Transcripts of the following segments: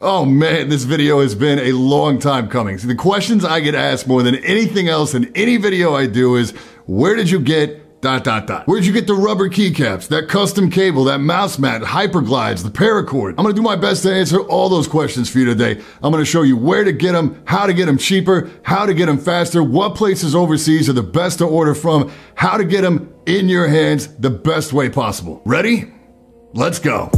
Oh man, this video has been a long time coming. See, the questions I get asked more than anything else in any video I do is, where did you get ... Where'd you get the rubber keycaps, that custom cable, that mouse mat, hyperglides, the paracord? I'm gonna do my best to answer all those questions for you today. I'm gonna show you where to get them, how to get them cheaper, how to get them faster, what places overseas are the best to order from, how to get them in your hands the best way possible. Ready? Let's go.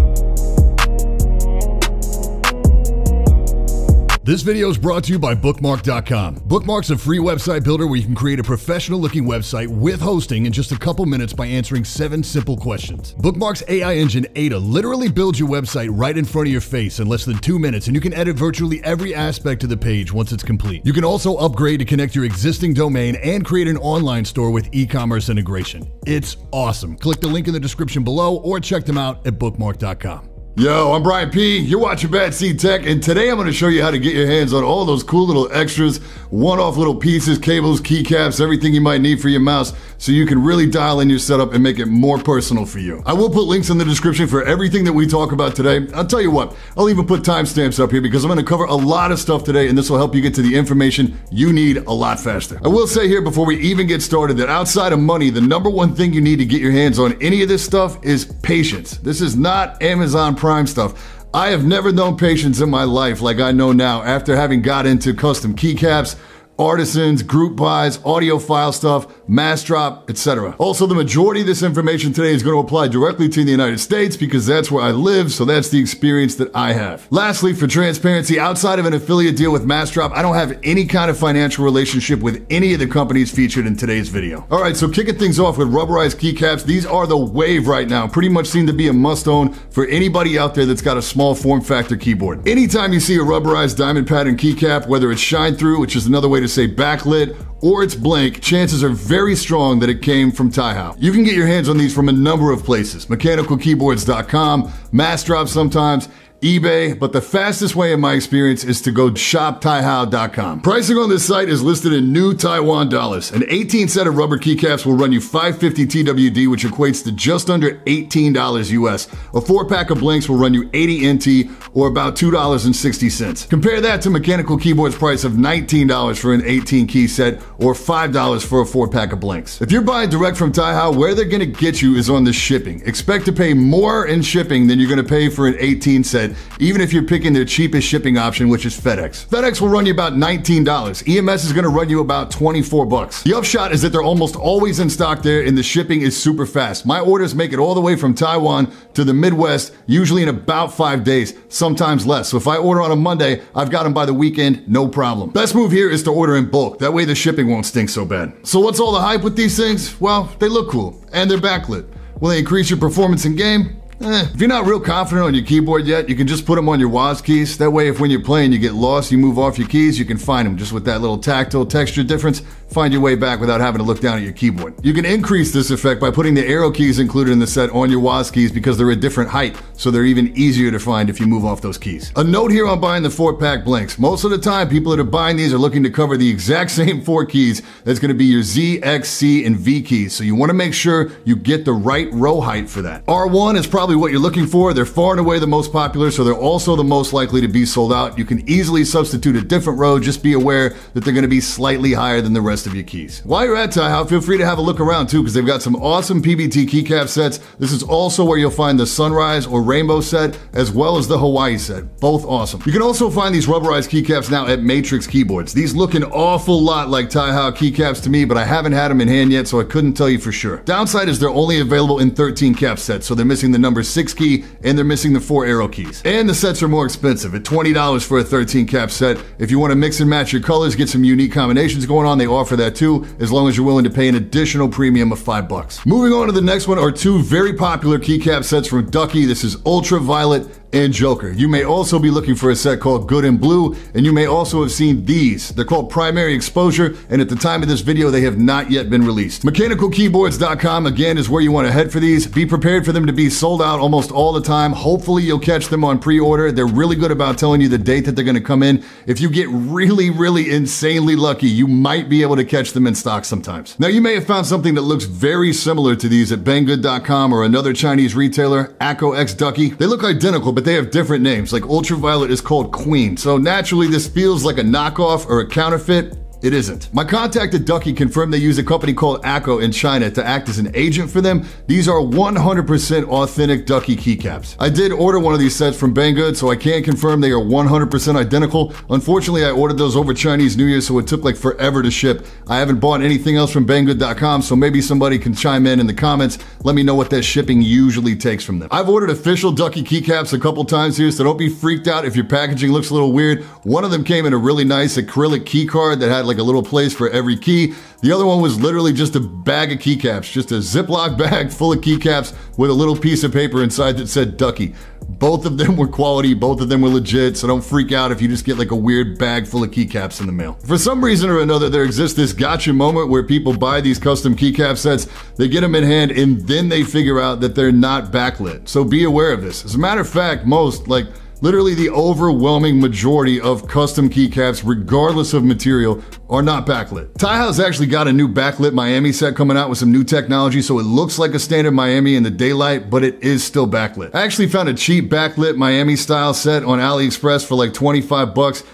This video is brought to you by Bookmark.com. Bookmark's a free website builder where you can create a professional-looking website with hosting in just a couple minutes by answering 7 simple questions. Bookmark's AI engine, Ada, literally builds your website right in front of your face in less than 2 minutes, and you can edit virtually every aspect of the page once it's complete. You can also upgrade to connect your existing domain and create an online store with e-commerce integration. It's awesome. Click the link in the description below or check them out at Bookmark.com. Yo, I'm Brian P, you're watching Bad Seed Tech, and today I'm gonna show you how to get your hands on all those cool little extras, one-off little pieces, cables, keycaps, everything you might need for your mouse, so you can really dial in your setup and make it more personal for you. I will put links in the description for everything that we talk about today. I'll tell you what, I'll even put timestamps up here because I'm gonna cover a lot of stuff today, and this will help you get to the information you need a lot faster. I will say here before we even get started that outside of money, the #1 thing you need to get your hands on any of this stuff is patience. This is not Amazon Prime stuff. I have never known patience in my life like I know now after having got into custom keycaps, artisans, group buys, audio file stuff, MassDrop, etc. Also, the majority of this information today is going to apply directly to the United States because that's where I live, so that's the experience that I have. Lastly, for transparency, outside of an affiliate deal with MassDrop, I don't have any kind of financial relationship with any of the companies featured in today's video. All right, so kicking things off with rubberized keycaps, these are the wave right now. Pretty much seem to be a must-own for anybody out there that's got a small form factor keyboard. Anytime you see a rubberized diamond pattern keycap, whether it's shine through, which is another way to say backlit, or it's blank, chances are very strong that it came from Taihao. You can get your hands on these from a number of places, MechanicalKeyboards.com, MassDrop sometimes, eBay, but the fastest way in my experience is to go shoptaihao.com. Pricing on this site is listed in new Taiwan dollars. An 18 set of rubber keycaps will run you 550 TWD, which equates to just under $18 US. A 4-pack of blanks will run you 80 NT, or about $2.60. Compare that to Mechanical Keyboard's price of $19 for an 18 key set, or $5 for a 4-pack of blanks. If you're buying direct from Taihao, where they're gonna get you is on the shipping. Expect to pay more in shipping than you're gonna pay for an 18 set, even if you're picking their cheapest shipping option, which is FedEx. FedEx will run you about $19. EMS is gonna run you about 24 bucks. The upshot is that they're almost always in stock there, and the shipping is super fast. My orders make it all the way from Taiwan to the Midwest, usually in about 5 days, sometimes less. So if I order on a Monday, I've got them by the weekend, no problem. Best move here is to order in bulk. That way the shipping won't stink so bad. So what's all the hype with these things? Well, they look cool, and they're backlit. Will they increase your performance in game? If you're not real confident on your keyboard yet, you can just put them on your WASD keys. That way, if when you're playing you get lost, you move off your keys, you can find them. Just with that little tactile texture difference, find your way back without having to look down at your keyboard. You can increase this effect by putting the arrow keys included in the set on your WASD keys because they're a different height, so they're even easier to find if you move off those keys. A note here on buying the 4-pack blanks. Most of the time, people that are buying these are looking to cover the exact same 4 keys. That's going to be your Z, X, C, and V keys. So you want to make sure you get the right row height for that. R1 is probably what you're looking for. They're far and away the most popular, so they're also the most likely to be sold out. You can easily substitute a different row, just be aware that they're going to be slightly higher than the rest of your keys. While you're at Taihao, feel free to have a look around too, because they've got some awesome PBT keycap sets. This is also where you'll find the Sunrise or Rainbow set, as well as the Hawaii set. Both awesome. You can also find these rubberized keycaps now at Matrix Keyboards. These look an awful lot like Taihao keycaps to me, but I haven't had them in hand yet, so I couldn't tell you for sure. Downside is they're only available in 13 cap sets, so they're missing the number 6 key, and they're missing the 4 arrow keys. And the sets are more expensive at $20 for a 13 cap set. If you want to mix and match your colors, get some unique combinations going on, they offer that too, as long as you're willing to pay an additional premium of $5. Moving on to the next one are 2 very popular keycap sets from Ducky. This is Ultraviolet and Joker. You may also be looking for a set called Good and Blue, and you may also have seen these. They're called Primary Exposure, and at the time of this video, they have not yet been released. MechanicalKeyboards.com, again, is where you want to head for these. Be prepared for them to be sold out almost all the time. Hopefully, you'll catch them on pre-order. They're really good about telling you the date that they're going to come in. If you get really, really insanely lucky, you might be able to catch them in stock sometimes. Now, you may have found something that looks very similar to these at BangGood.com or another Chinese retailer, Akko x Ducky. They look identical, but they have different names. Like Ultraviolet is called Queen. So naturally this feels like a knockoff or a counterfeit. It isn't. My contact at Ducky confirmed they use a company called Akko in China to act as an agent for them. These are 100% authentic Ducky keycaps. I did order one of these sets from BangGood, so I can confirm they are 100% identical. Unfortunately, I ordered those over Chinese New Year, so it took like forever to ship. I haven't bought anything else from BangGood.com, so maybe somebody can chime in the comments. Let me know what their shipping usually takes from them. I've ordered official Ducky keycaps a couple times here, so don't be freaked out if your packaging looks a little weird. One of them came in a really nice acrylic key card that had like a little place for every key. The other one was literally just a bag of keycaps, just a Ziploc bag full of keycaps with a little piece of paper inside that said Ducky. Both of them were quality, both of them were legit, so don't freak out if you just get like a weird bag full of keycaps in the mail. For some reason or another, there exists this gotcha moment where people buy these custom keycap sets, they get them in hand, and then they figure out that they're not backlit. So be aware of this. As a matter of fact, most, like literally the overwhelming majority of custom keycaps, regardless of material, are not backlit. Taihao's actually got a new backlit Miami set coming out with some new technology, so it looks like a standard Miami in the daylight, but it is still backlit. I actually found a cheap backlit Miami style set on AliExpress for like 25 bucks.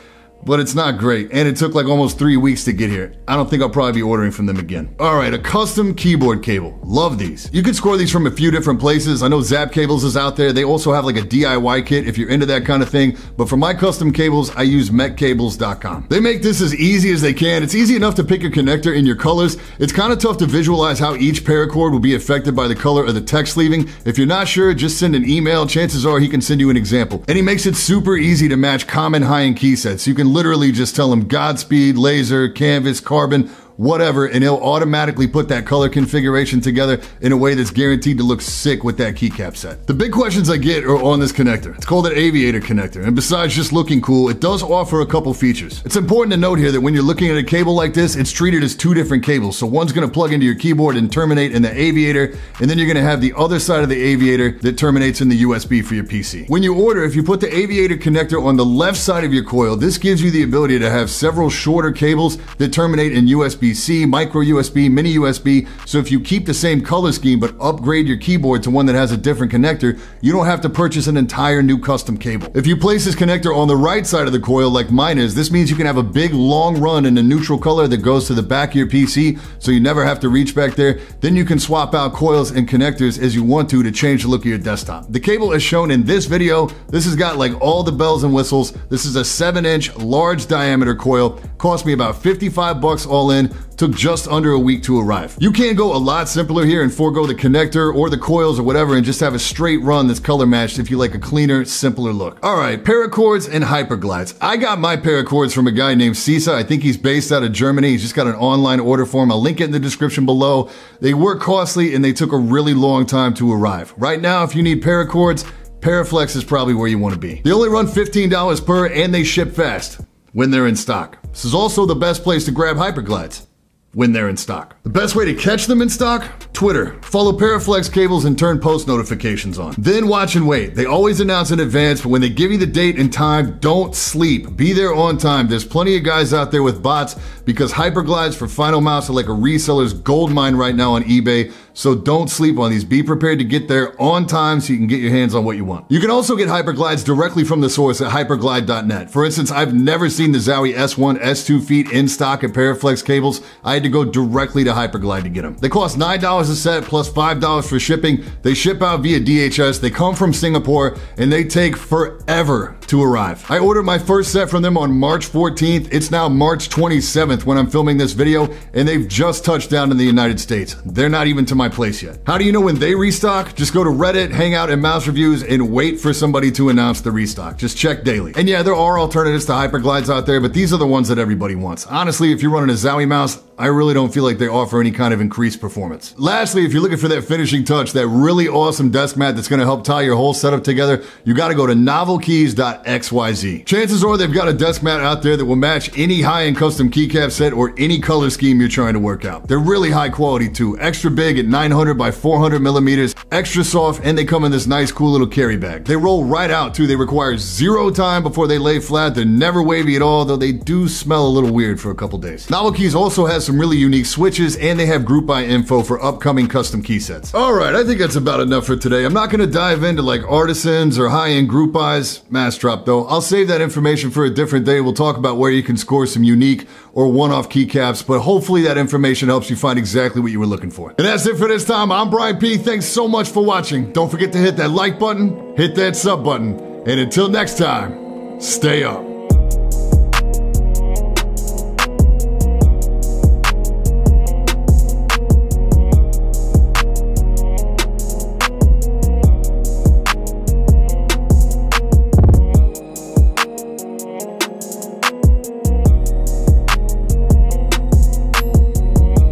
But it's not great, and it took like almost 3 weeks to get here. I don't think I'll probably be ordering from them again. All right, a custom keyboard cable. Love these. You can score these from a few different places. I know Zap Cables is out there. They also have like a DIY kit if you're into that kind of thing. But for my custom cables, I use MechCables.com. They make this as easy as they can. It's easy enough to pick your connector in your colors. It's kind of tough to visualize how each paracord will be affected by the color of the text sleeving. If you're not sure, just send an email. Chances are he can send you an example. And he makes it super easy to match common high-end key sets. You can literally just tell him Godspeed, laser, canvas, carbon, whatever, and he'll automatically put that color configuration together in a way that's guaranteed to look sick with that keycap set. The big questions I get are on this connector. It's called an aviator connector, and besides just looking cool, it does offer a couple features. It's important to note here that when you're looking at a cable like this, it's treated as two different cables. So one's gonna plug into your keyboard and terminate in the aviator, and then you're gonna have the other side of the aviator that terminates in the USB for your PC. When you order, if you put the aviator connector on the left side of your coil, this gives you the ability to have several shorter cables that terminate in USB USB-C, micro USB, mini USB, so if you keep the same color scheme but upgrade your keyboard to one that has a different connector, you don't have to purchase an entire new custom cable. If you place this connector on the right side of the coil like mine is, this means you can have a big long run in a neutral color that goes to the back of your PC, so you never have to reach back there. Then you can swap out coils and connectors as you want to change the look of your desktop. The cable as shown in this video, this has got like all the bells and whistles. This is a 7-inch large diameter coil, cost me about 55 bucks all in. Took just under a week to arrive. You can go a lot simpler here and forego the connector or the coils or whatever and just have a straight run that's color matched if you like a cleaner, simpler look. All right, Paracords and Hyperglides. I got my Paracords from a guy named CeeSa. I think he's based out of Germany. He's just got an online order form. I'll link it in the description below. They were costly and they took a really long time to arrive. Right now, if you need Paracords, Paraflex is probably where you want to be. They only run $15 per and they ship fast when they're in stock. This is also the best place to grab Hyperglides when they're in stock. The best way to catch them in stock? Twitter. Follow Paraflex Cables and turn post notifications on. Then watch and wait. They always announce in advance, but when they give you the date and time, don't sleep. Be there on time. There's plenty of guys out there with bots because Hyperglides for FinalMouse are like a reseller's goldmine right now on eBay. So don't sleep on these. Be prepared to get there on time so you can get your hands on what you want. You can also get Hyperglides directly from the source at hyperglide.net. For instance, I've never seen the Zowie S1, S2 feet in stock at Paraflex Cables. I had to go directly to Hyperglide to get them. They cost $9 a set plus $5 for shipping. They ship out via DHS. They come from Singapore and they take forever to arrive. I ordered my first set from them on March 14th. It's now March 27th when I'm filming this video and they've just touched down in the United States. They're not even to my place yet. How do you know when they restock? Just go to Reddit, hang out at Mouse Reviews and wait for somebody to announce the restock. Just check daily. And yeah, there are alternatives to Hyperglides out there, but these are the ones that everybody wants. Honestly, if you're running a Zowie mouse, I really don't feel like they offer any kind of increased performance. Lastly, if you're looking for that finishing touch, that really awesome desk mat that's gonna help tie your whole setup together, you gotta go to novelkeys.xyz. Chances are they've got a desk mat out there that will match any high-end custom keycap set or any color scheme you're trying to work out. They're really high quality too, extra big at 900 by 400 millimeters, extra soft, and they come in this nice, cool little carry bag. They roll right out too. They require zero time before they lay flat. They're never wavy at all, though they do smell a little weird for a couple days. Novel Keys also has some some really unique switches, and they have group buy info for upcoming custom key sets. All right, I think that's about enough for today. I'm not gonna dive into like artisans or high-end group buys. MassDrop though, I'll save that information for a different day. We'll talk about where you can score some unique or one-off keycaps, but hopefully that information helps you find exactly what you were looking for. And that's it for this time. I'm Brian P. Thanks so much for watching. Don't forget to hit that like button, hit that sub button, and until next time, stay up.